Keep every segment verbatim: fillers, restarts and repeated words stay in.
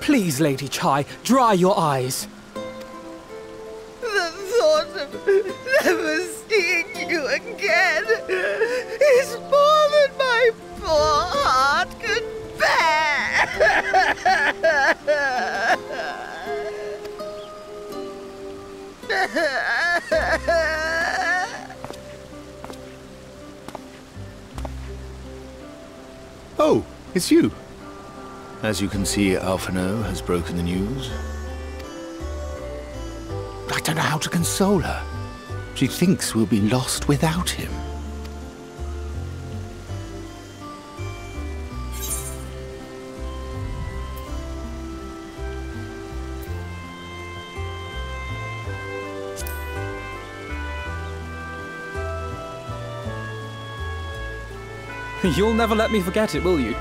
Please, Lady Chai, dry your eyes. The thought of never seeing you again. Oh, it's you. As you can see, Alphinaud has broken the news. I don't know how to console her. She thinks we'll be lost without him. You'll never let me forget it, will you?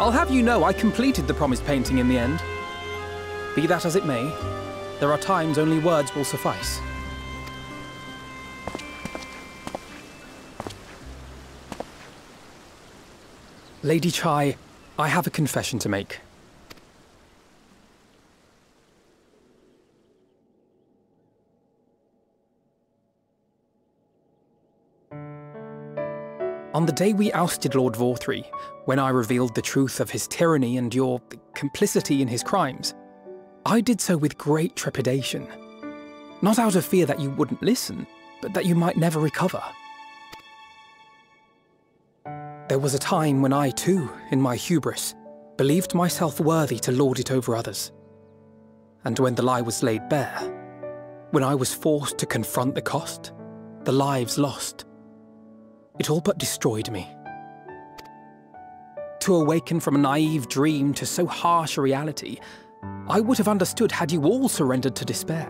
I'll have you know I completed the promised painting in the end. Be that as it may, there are times only words will suffice. Lady Chai, I have a confession to make. On the day we ousted Lord Vauthry, when I revealed the truth of his tyranny and your complicity in his crimes, I did so with great trepidation. Not out of fear that you wouldn't listen, but that you might never recover. There was a time when I too, in my hubris, believed myself worthy to lord it over others. And when the lie was laid bare, when I was forced to confront the cost, the lives lost, it all but destroyed me. To awaken from a naive dream to so harsh a reality, I would have understood had you all surrendered to despair.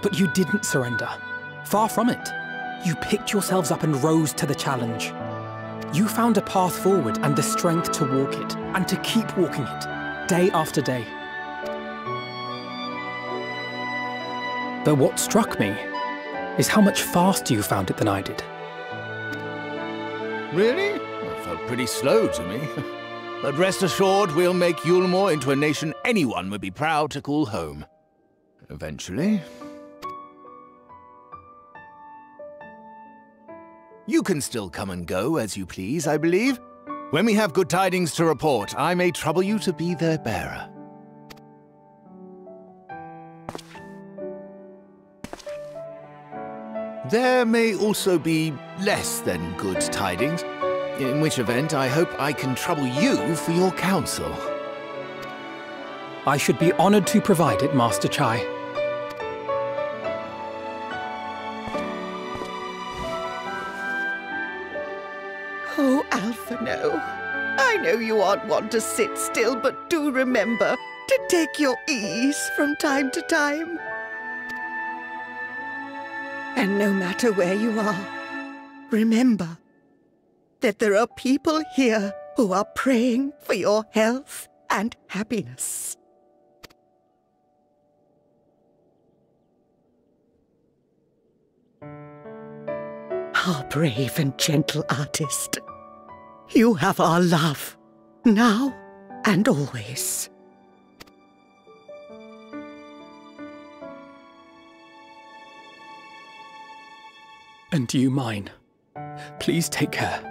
But you didn't surrender. Far from it. You picked yourselves up and rose to the challenge. You found a path forward and the strength to walk it, and to keep walking it, day after day. But what struck me is how much faster you found it than I did. Really? That felt pretty slow to me. But rest assured, we'll make Yulmore into a nation anyone would be proud to call home. Eventually. You can still come and go as you please, I believe. When we have good tidings to report, I may trouble you to be their bearer. There may also be less than good tidings, in which event I hope I can trouble you for your counsel. I should be honored to provide it, Master Chai. No, I know you aren't one to sit still, but do remember to take your ease from time to time. And no matter where you are, remember that there are people here who are praying for your health and happiness. Our brave and gentle artist. You have our love, now and always. And you mine. Please take care.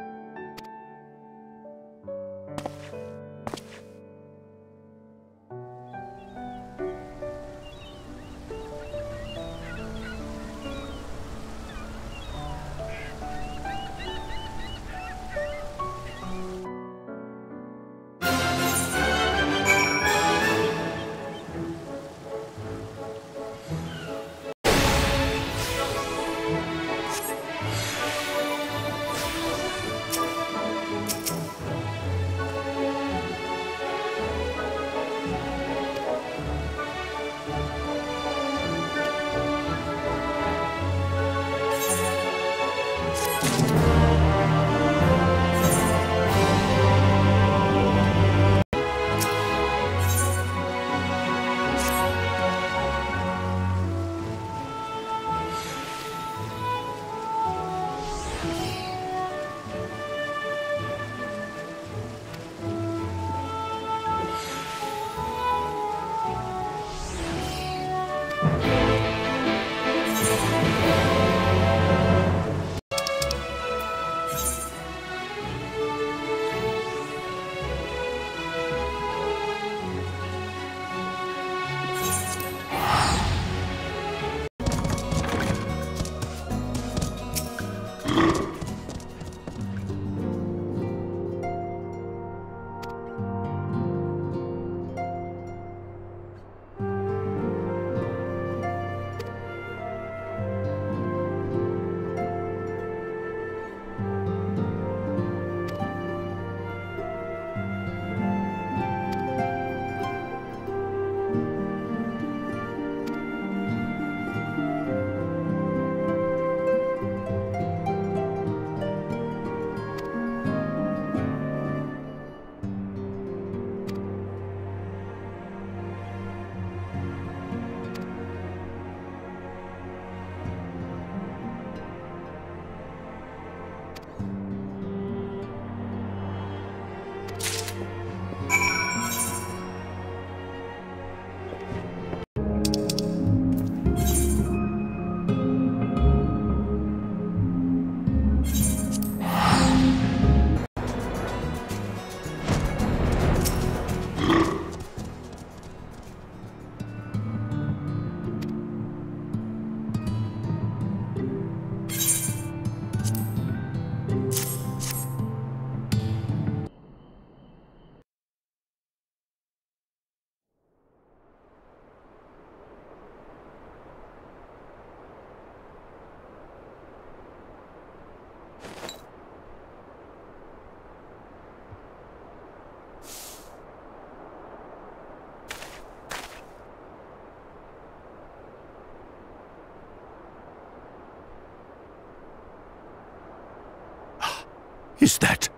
Is that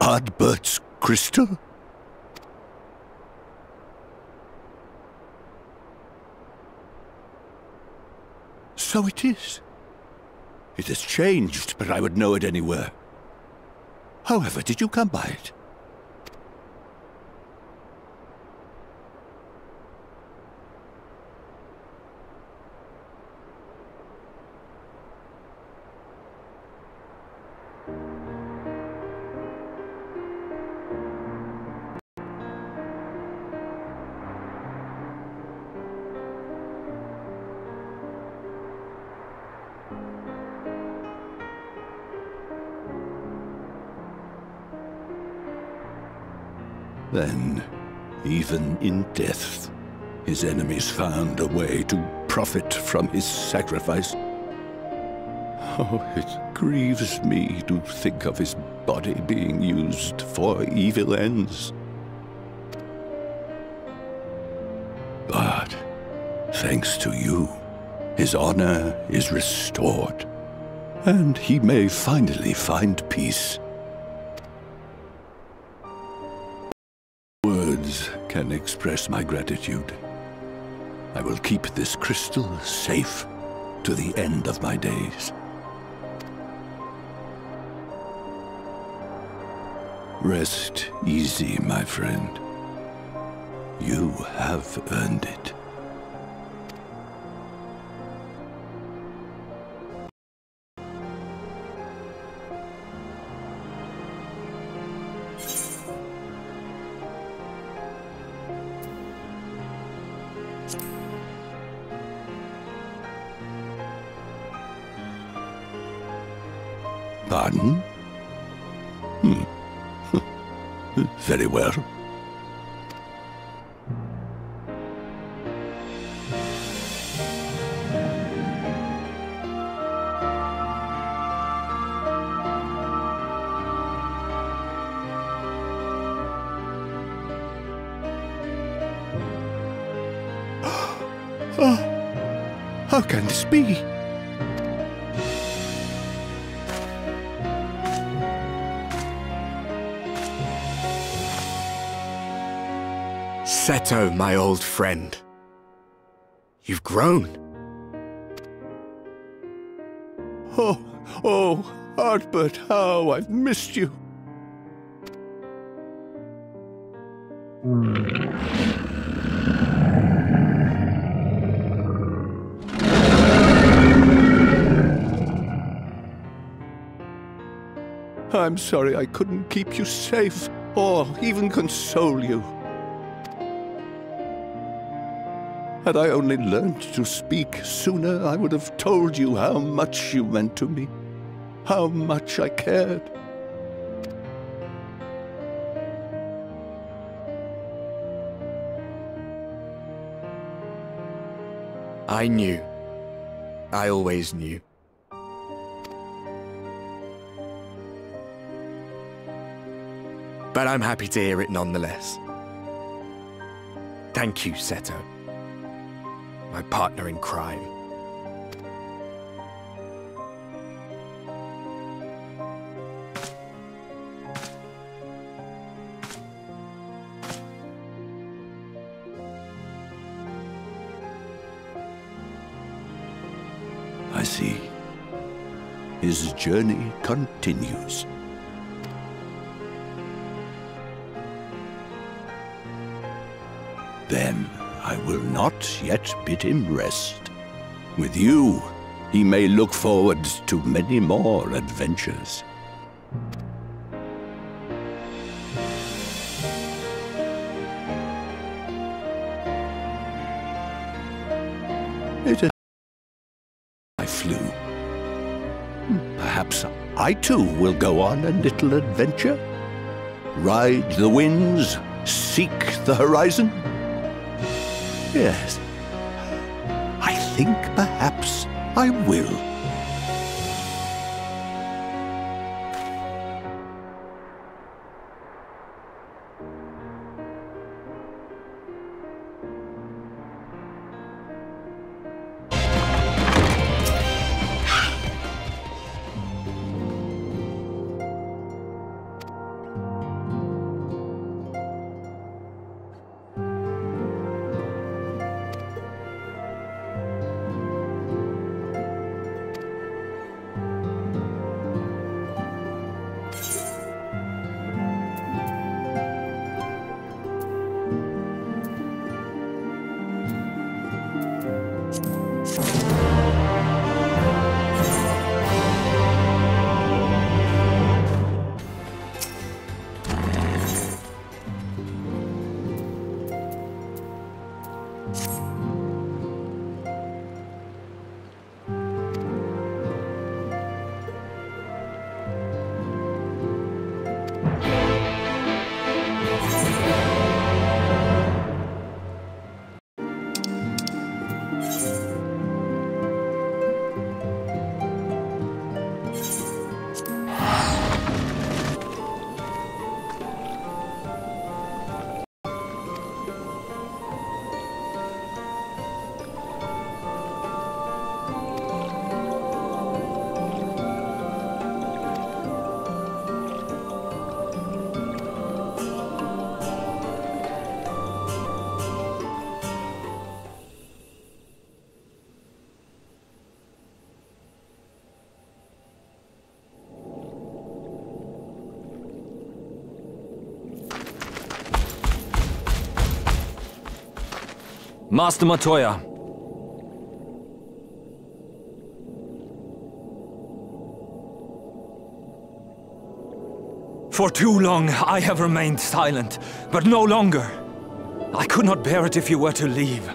Ardbert's crystal? So it is. It has changed, but I would know it anywhere. However, did you come by it? Then, even in death, his enemies found a way to profit from his sacrifice. Oh, it grieves me to think of his body being used for evil ends. But, thanks to you, his honor is restored, and he may finally find peace. Can express my gratitude. I will keep this crystal safe to the end of my days. Rest easy, my friend. You have earned it. Pardon? Hmm. Very well. How can this be? Seto, my old friend. You've grown. Oh, oh, Ardbert, how I've missed you. I'm sorry I couldn't keep you safe or even console you. Had I only learned to speak sooner, I would have told you how much you meant to me, how much I cared. I knew. I always knew. But I'm happy to hear it nonetheless. Thank you, Seto. My partner in crime. I see. His journey continues. Then I will not yet bid him rest. With you, he may look forward to many more adventures. It is I flew. Perhaps I too will go on a little adventure. Ride the winds, seek the horizon. Yes, I think perhaps I will. Master Matoya. For too long I have remained silent, but no longer. I could not bear it if you were to leave.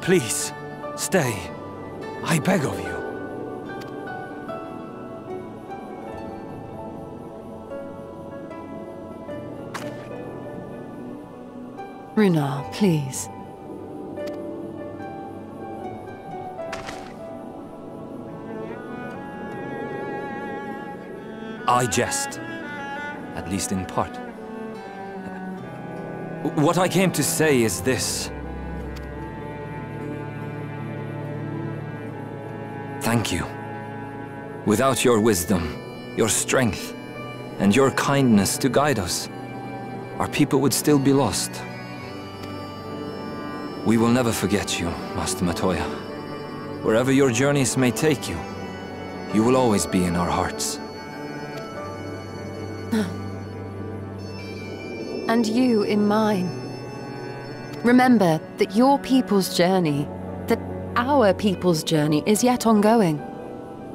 Please, stay. I beg of you. Ryne, please. I jest, at least in part. What I came to say is this. Thank you. Without your wisdom, your strength, and your kindness to guide us, our people would still be lost. We will never forget you, Master Matoya. Wherever your journeys may take you, you will always be in our hearts. And you in mine. Remember that your people's journey, that our people's journey, is yet ongoing.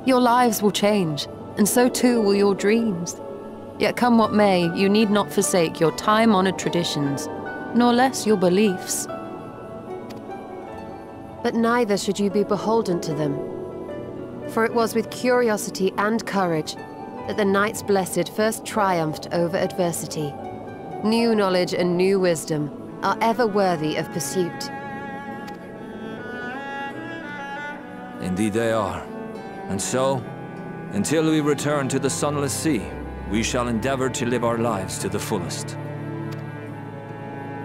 Your lives will change, and so too will your dreams. Yet come what may, you need not forsake your time-honored traditions, nor less your beliefs. But neither should you be beholden to them. For it was with curiosity and courage that the Knights Blessed first triumphed over adversity. New knowledge and new wisdom are ever worthy of pursuit. Indeed they are. And so, until we return to the Sunless Sea, we shall endeavor to live our lives to the fullest.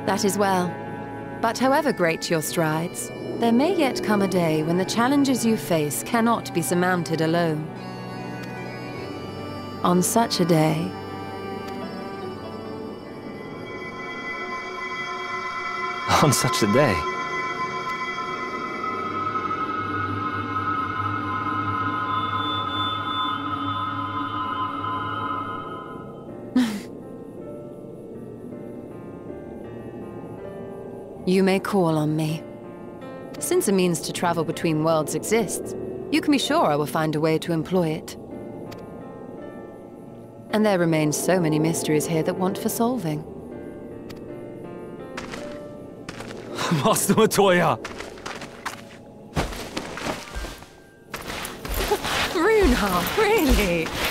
That is well. But however great your strides, there may yet come a day when the challenges you face cannot be surmounted alone. On such a day, on such a day, you may call on me. Since a means to travel between worlds exists, you can be sure I will find a way to employ it. And there remain so many mysteries here that want for solving. Master Matoya! Brunhard, really?